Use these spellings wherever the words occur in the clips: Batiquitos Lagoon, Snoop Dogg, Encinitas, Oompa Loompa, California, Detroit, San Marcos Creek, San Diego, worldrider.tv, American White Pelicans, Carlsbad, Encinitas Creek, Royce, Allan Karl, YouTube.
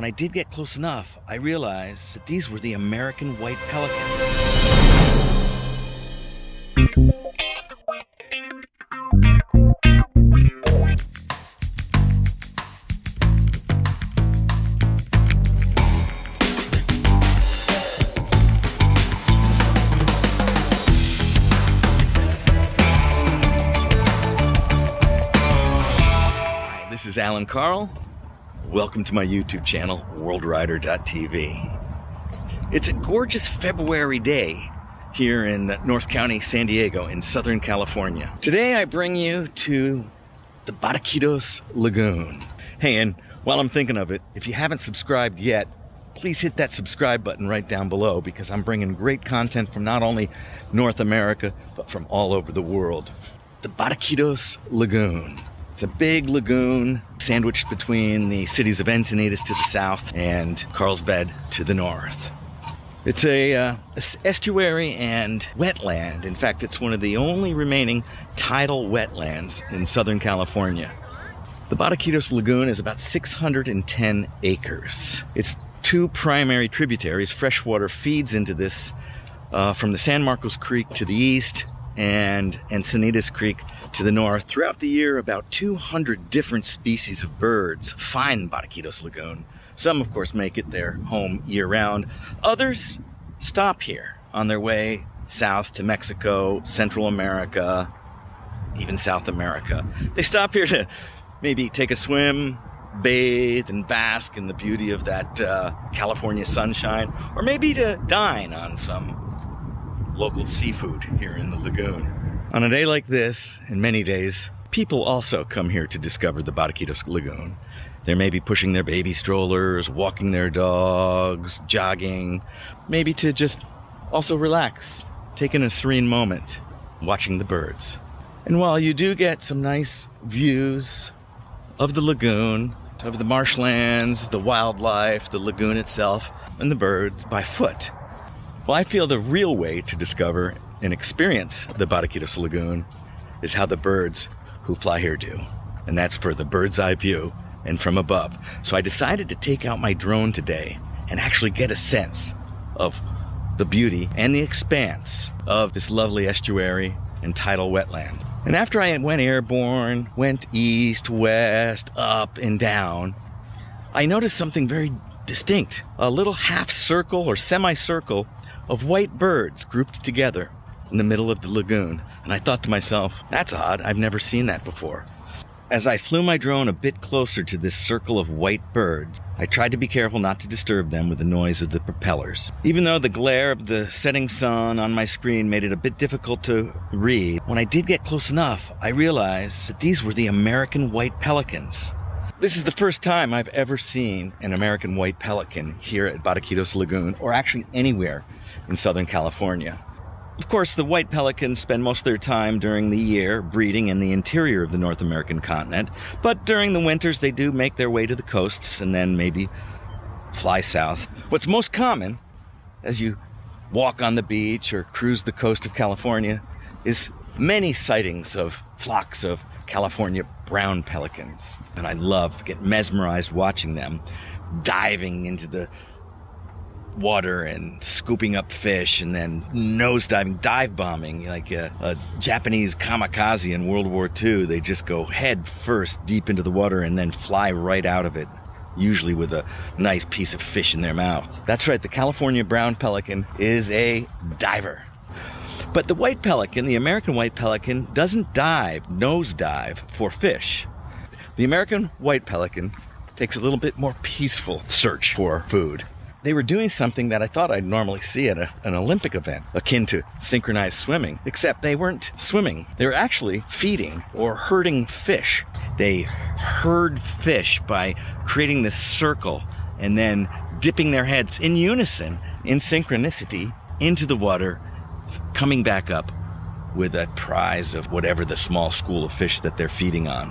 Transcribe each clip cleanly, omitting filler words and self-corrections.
When I did get close enough, I realized that these were the American White Pelicans. This is Allan Karl. Welcome to my YouTube channel, worldrider.tv. It's a gorgeous February day here in North County, San Diego in Southern California. Today I bring you to the Batiquitos Lagoon. Hey, and while I'm thinking of it, if you haven't subscribed yet, please hit that subscribe button right down below because I'm bringing great content from not only North America, but from all over the world. The Batiquitos Lagoon. It's a big lagoon sandwiched between the cities of Encinitas to the south and Carlsbad to the north. It's a estuary and wetland. In fact, it's one of the only remaining tidal wetlands in Southern California. The Batiquitos Lagoon is about 610 acres. Its two primary tributaries, freshwater, feeds into this from the San Marcos Creek to the east and Encinitas Creek to the north. Throughout the year, about 200 different species of birds find Batiquitos Lagoon. Some, of course, make it their home year-round. Others stop here on their way south to Mexico, Central America, even South America. They stop here to maybe take a swim, bathe, and bask in the beauty of that California sunshine, or maybe to dine on some local seafood here in the lagoon. On a day like this, and many days, people also come here to discover the Batiquitos Lagoon. They may be pushing their baby strollers, walking their dogs, jogging, maybe to just also relax, taking a serene moment, watching the birds. And while you do get some nice views of the lagoon, of the marshlands, the wildlife, the lagoon itself, and the birds by foot, well, I feel the real way to discover and experience the Batiquitos Lagoon is how the birds who fly here do. And that's for the bird's eye view and from above. So I decided to take out my drone today and actually get a sense of the beauty and the expanse of this lovely estuary and tidal wetland. And after I went airborne, went east, west, up and down, I noticed something very distinct. A little half circle or semicircle of white birds grouped together in the middle of the lagoon. And I thought to myself, that's odd, I've never seen that before. As I flew my drone a bit closer to this circle of white birds, I tried to be careful not to disturb them with the noise of the propellers. Even though the glare of the setting sun on my screen made it a bit difficult to read, when I did get close enough, I realized that these were the American White Pelicans. This is the first time I've ever seen an American White Pelican here at Batiquitos Lagoon, or actually anywhere in Southern California. Of course, the white pelicans spend most of their time during the year breeding in the interior of the North American continent, but during the winters they do make their way to the coasts and then maybe fly south. What's most common as you walk on the beach or cruise the coast of California is many sightings of flocks of California brown pelicans. And I get mesmerized watching them diving into the water and scooping up fish and then nosediving, dive bombing like a Japanese kamikaze in World War II. They just go head first deep into the water and then fly right out of it, usually with a nice piece of fish in their mouth. That's right, the California brown pelican is a diver. But the white pelican, the American white pelican, doesn't dive, nosedive for fish. The American white pelican takes a little bit more peaceful search for food. They were doing something that I thought I'd normally see at an Olympic event, akin to synchronized swimming, except they weren't swimming. They were actually feeding or herding fish. They herd fish by creating this circle and then dipping their heads in unison, in synchronicity, into the water, coming back up with a prize of whatever the small school of fish that they're feeding on.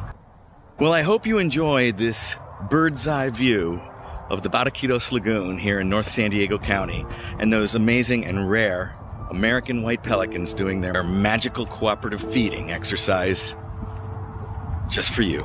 Well, I hope you enjoy this bird's eye view of the Batiquitos Lagoon here in North San Diego County and those amazing and rare American white pelicans doing their magical cooperative feeding exercise just for you.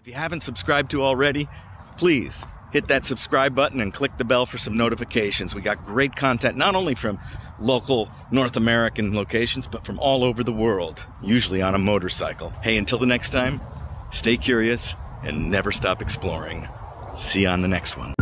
If you haven't subscribed to already, please hit that subscribe button and click the bell for some notifications. We got great content, not only from local North American locations, but from all over the world, usually on a motorcycle. Hey, until the next time, stay curious and never stop exploring. See you on the next one.